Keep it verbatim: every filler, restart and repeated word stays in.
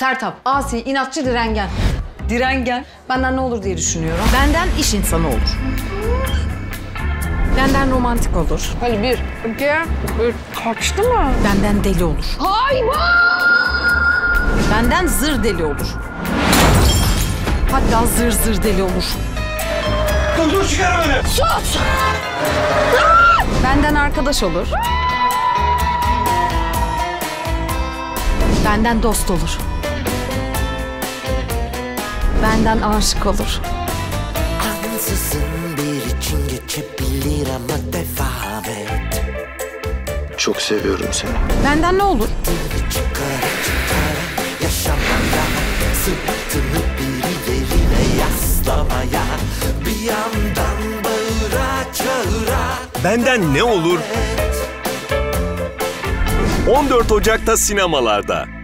Sertab, asi, inatçı, direngen. Direngen? Benden ne olur diye düşünüyorum. Benden iş insanı olur. Benden romantik olur. Hadi bir, iki, üç. Kaçtı mı? Benden deli olur. Hayvan! Benden zır deli olur. Hatta zır zır deli olur. Dur, çıkar beni! Sus! Benden arkadaş olur. Benden dost olur. Benden aşık olur. Çok seviyorum seni. Benden ne olur? Benden ne olur? on dört Ocak'ta sinemalarda.